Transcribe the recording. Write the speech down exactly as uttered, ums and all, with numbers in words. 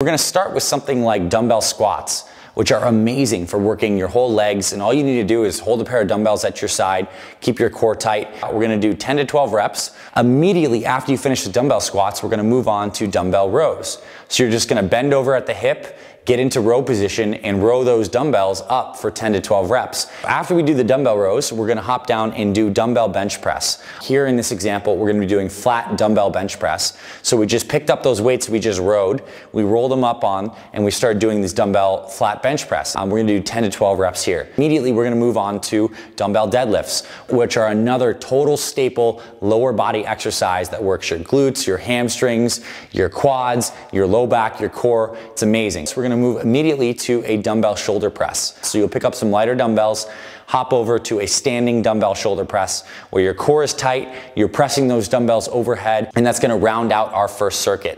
We're gonna start with something like dumbbell squats, which are amazing for working your whole legs, and all you need to do is hold a pair of dumbbells at your side, keep your core tight. We're gonna do ten to twelve reps. Immediately after you finish the dumbbell squats, we're gonna move on to dumbbell rows. So you're just gonna bend over at the hip, get into row position, and row those dumbbells up for ten to twelve reps. After we do the dumbbell rows, we're gonna hop down and do dumbbell bench press. Here in this example, we're gonna be doing flat dumbbell bench press. So we just picked up those weights we just rowed, we rolled them up on, and we started doing these dumbbell flat bench press. Um, we're gonna do ten to twelve reps here. Immediately, we're gonna move on to dumbbell deadlifts, which are another total staple lower body exercise that works your glutes, your hamstrings, your quads, your low back, your core. It's amazing. So we're gonna move immediately to a dumbbell shoulder press. So you'll pick up some lighter dumbbells, hop over to a standing dumbbell shoulder press where your core is tight, you're pressing those dumbbells overhead, and that's gonna round out our first circuit.